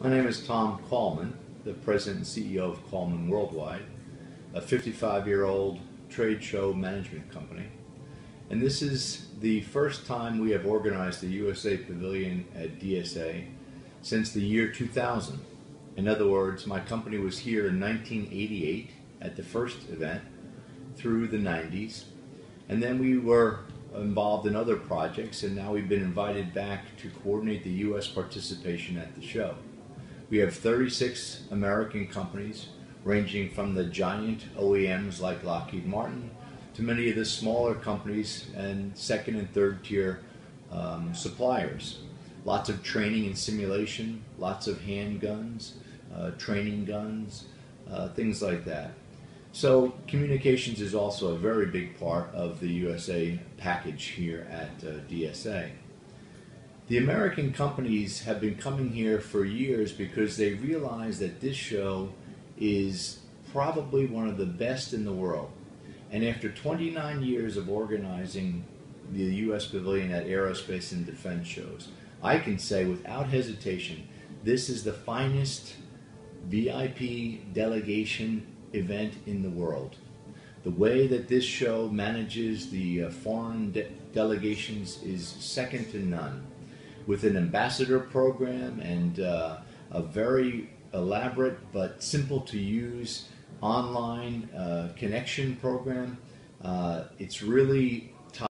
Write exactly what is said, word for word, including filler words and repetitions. My name is Tom Kallman, the President and C E O of Kallman Worldwide, a fifty-five-year-old trade show management company. And this is the first time we have organized the U S A Pavilion at D S A since the year two thousand. In other words, my company was here in nineteen eighty-eight at the first event through the nineties. And then we were involved in other projects, and now we've been invited back to coordinate the U S participation at the show. We have thirty-six American companies, ranging from the giant O E Ms like Lockheed Martin to many of the smaller companies and second and third tier um, suppliers. Lots of training and simulation, lots of handguns, uh, training guns, uh, things like that. So communications is also a very big part of the U S A package here at uh, D S A. The American companies have been coming here for years because they realize that this show is probably one of the best in the world. And after twenty-nine years of organizing the U S Pavilion at aerospace and defense shows, I can say without hesitation, this is the finest V I P delegation event in the world. The way that this show manages the uh, foreign de delegations is second to none. With an ambassador program and uh, a very elaborate but simple to use online uh, connection program. Uh, it's really